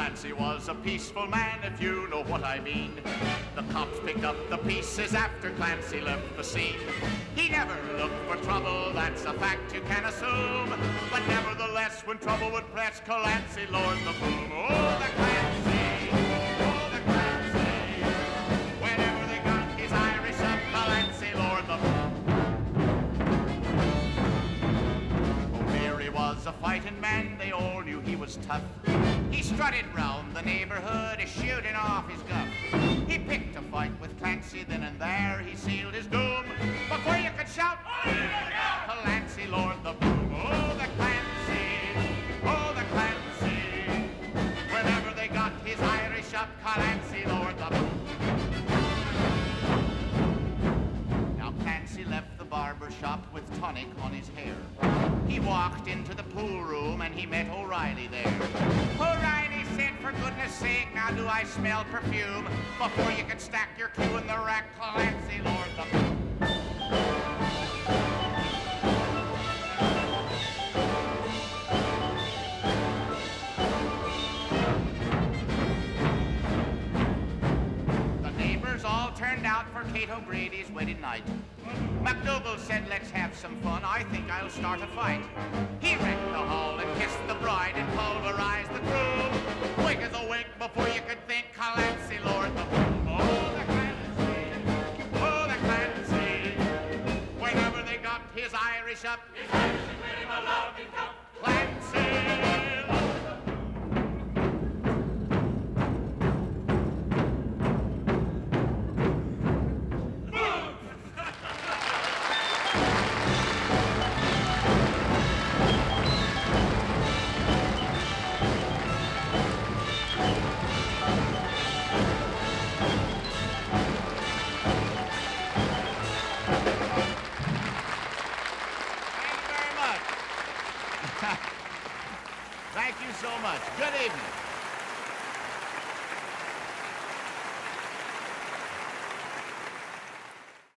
Clancy was a peaceful man, if you know what I mean. The cops picked up the pieces after Clancy left the scene. He never looked for trouble, that's a fact you can assume. But nevertheless, when trouble would press, Clancy lowered the boom. Oh, the Clancy! A fighting man, they all knew he was tough. He strutted round the neighborhood, shooting off his guff. He picked a fight with Clancy, then and there he sealed his doom. Before you could shout, "Oh, yeah!" Clancy lowered the boom. Oh, the Clancy! Oh, the Clancy! Whenever they got his Irish up, Clancy lowered the boom. Now Clancy left the barber shop with tonic on his hair. He walked into the pool room and he met O'Reilly there. O'Reilly said, "For goodness sake, now do I smell perfume?" Before you could stack your cue in the rack, Clancy lowered the boom. The neighbors all turned out for Cato Brady's wedding night. MacDougall said, "Let's have some fun, I think I'll start a fight." He wrecked the hall and kissed the bride and pulverized the groom. Quick as a wink, before you could think, Clancy lowered the boom. Oh, the Clancy! Oh, the Clancy! Whenever they got his Irish up, his Irish made him a loving cup. Clancy! Thank you so much. Good evening.